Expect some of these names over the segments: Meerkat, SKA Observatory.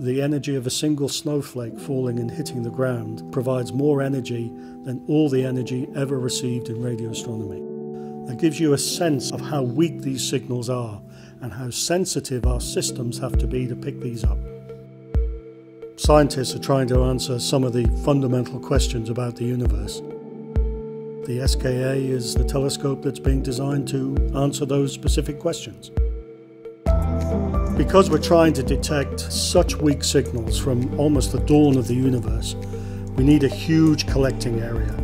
the energy of a single snowflake falling and hitting the ground provides more energy than all the energy ever received in radio astronomy. That gives you a sense of how weak these signals are and how sensitive our systems have to be to pick these up. Scientists are trying to answer some of the fundamental questions about the universe. The SKA is the telescope that's being designed to answer those specific questions. Because we're trying to detect such weak signals from almost the dawn of the universe, we need a huge collecting area,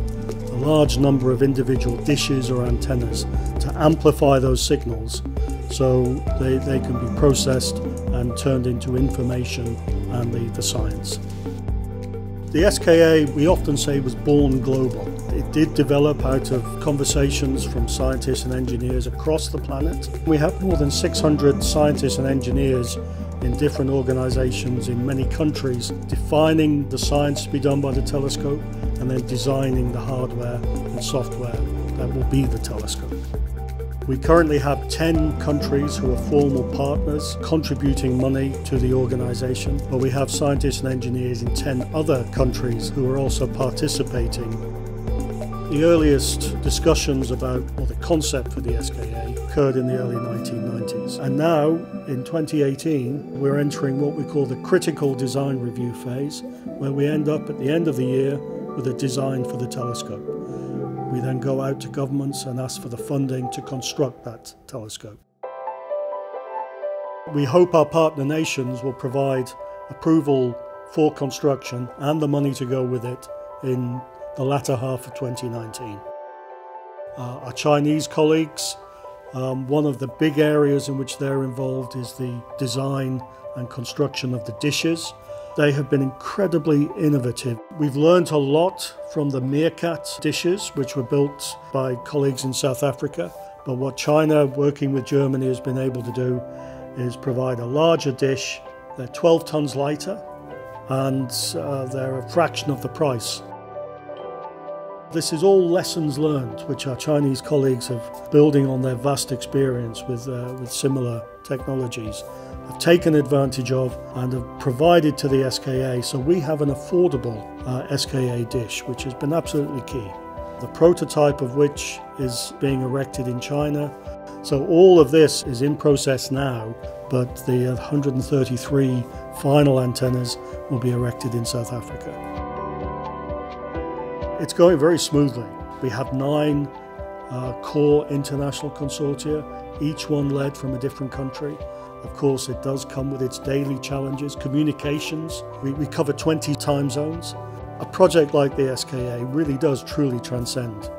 a large number of individual dishes or antennas to amplify those signals so they can be processed and turned into information and the science. The SKA, we often say, was born global. It did develop out of conversations from scientists and engineers across the planet. We have more than 600 scientists and engineers in different organizations in many countries defining the science to be done by the telescope and then designing the hardware and software that will be the telescope. We currently have 10 countries who are formal partners contributing money to the organisation, but we have scientists and engineers in 10 other countries who are also participating. The earliest discussions about, or the concept for the SKA, occurred in the early 1990s. And now, in 2018, we're entering what we call the critical design review phase, where we end up at the end of the year with a design for the telescope. We then go out to governments and ask for the funding to construct that telescope. We hope our partner nations will provide approval for construction and the money to go with it in the latter half of 2019. Our Chinese colleagues, one of the big areas in which they're involved is the design and construction of the dishes. They have been incredibly innovative. We've learned a lot from the Meerkat dishes, which were built by colleagues in South Africa. But what China, working with Germany, has been able to do is provide a larger dish. They're 12 tons lighter, and they're a fraction of the price. This is all lessons learned, which our Chinese colleagues have, building on their vast experience with similar technologies, have taken advantage of and have provided to the SKA, so we have an affordable SKA dish, which has been absolutely key. The prototype of which is being erected in China. So all of this is in process now, but the 133 final antennas will be erected in South Africa. It's going very smoothly. We have 9 core international consortia, each one led from a different country. Of course, it does come with its daily challenges. Communications, we cover 20 time zones. A project like the SKA really does truly transcend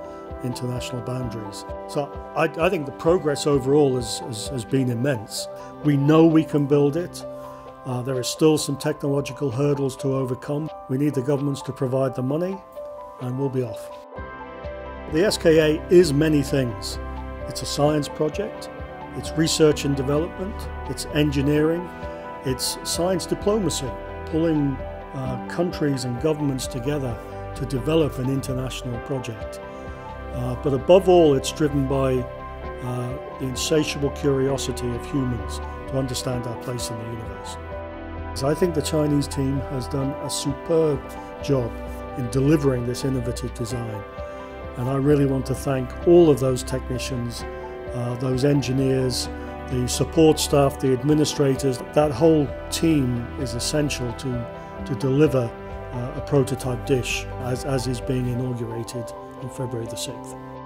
international boundaries. So I think the progress overall has been immense. We know we can build it. There are still some technological hurdles to overcome. We need the governments to provide the money, and we'll be off. The SKA is many things. It's a science project, it's research and development, it's engineering, it's science diplomacy, pulling countries and governments together to develop an international project. But above all, it's driven by the insatiable curiosity of humans to understand our place in the universe. So I think the Chinese team has done a superb job in delivering this innovative design. And I really want to thank all of those technicians, those engineers, the support staff, the administrators. That whole team is essential to deliver a prototype dish as is being inaugurated on February the 6th.